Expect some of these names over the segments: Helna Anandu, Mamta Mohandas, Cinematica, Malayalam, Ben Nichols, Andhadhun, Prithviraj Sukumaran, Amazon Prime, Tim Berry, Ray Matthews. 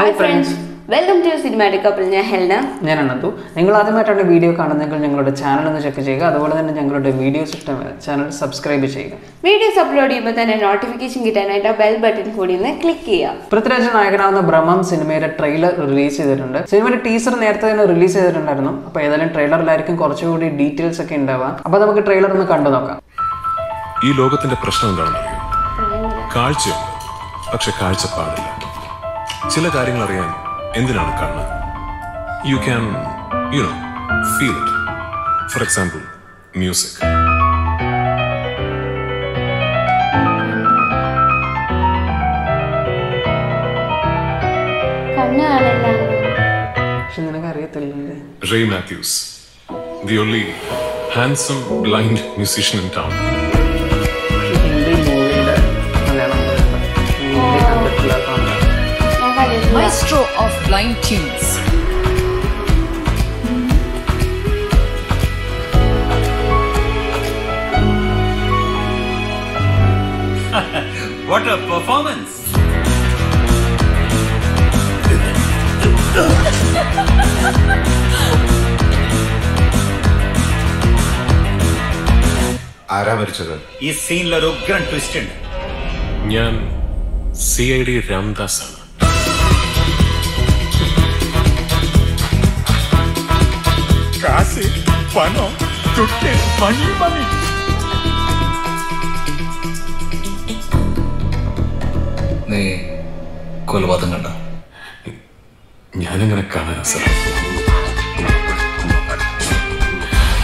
Hi friends, welcome to Cinematica. I am Helna. If you have a video, check the video channel. Subscribe to the video. Upload the notification bell button. Click the trailer release. The teaser release. The trailer details. The trailer. You can, feel it. For example, music. Ray Matthews, the only handsome blind musician in town. Maestro of blind tunes. What a performance! This scene is a grand twist. I am C.I.D. Ramdasan. Kasi, Pano, Tutte, Money. Nee, Kolvatangana. Yananga Kana, sir.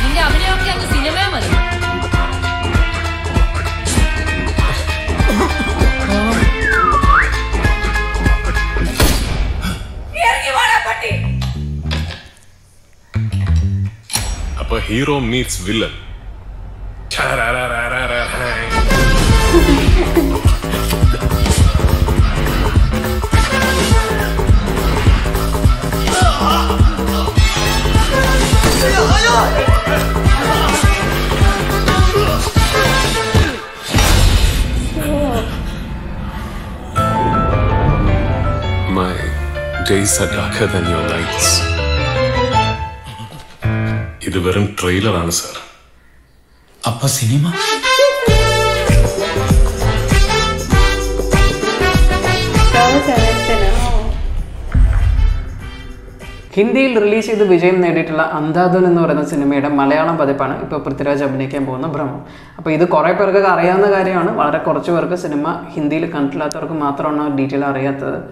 India, I'm going to see a memory. Here you are, buddy. A hero meets villain. My days are darker than your nights. This is a trailer, sir. Appa cinema? Hindi release is the Vijay Neditla, Andadun and Northern Cinema, Malayalam Padapana, Patraj Abnekam Bona Brahma. Apay the Koraperga Ariana Gariana, Varakorcha worker cinema, Hindi Kantla Torkumatrona, detail Ariata.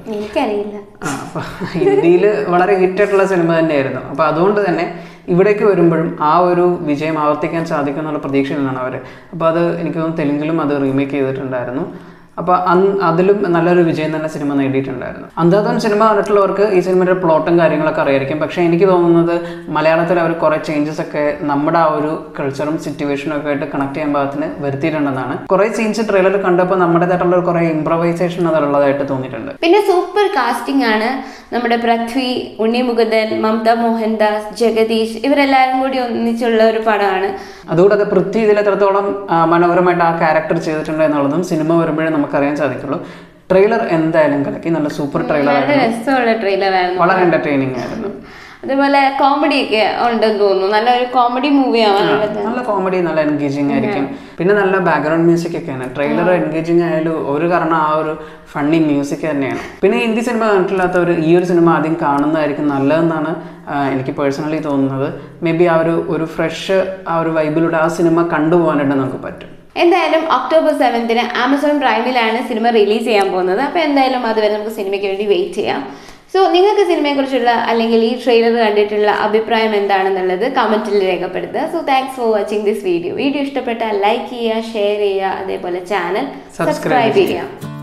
Hindi Valari Hitler cinema near them. Padon to the name, Ivadaki Virumbum, Auru, Vijay Mavatik and Sadikan or Prediction and Avare. Abada Nikon Telingulum, other remake either Tandarano. Adilum Nala Vijay and a cinema editor. And the other cinema at Lorca is in a plot and carrying like a rare camp. Shaniki on the Malayana Kora changes a Namada cultural situation of a connecting and bathne, Verti and Anana. Kora scenes a trailer to Kandapa Namada that all Kora improvisation and other Tonitender. In a super casting Anna, Namada Prathvi, Unimugadan, Mamta Mohandas, Jagadish, Iverland Mudio Nichula Padana. Aduda the Pruthi the Letratolam, Manavramata character children and all of them, cinema. Trailer and the super trailer. It's a trailer. What an entertaining. There was a comedy on the go. A comedy movie. A comedy and engaging. Pin a background music. Trailer engaging. Or funny music. Pin in this cinema, years in Madan personally, maybe our fresh vibe cinema. In October 7th, Amazon Prime cinema release. So, if you have a trailer comment. So, thanks for watching this video. If you like, share, and subscribe.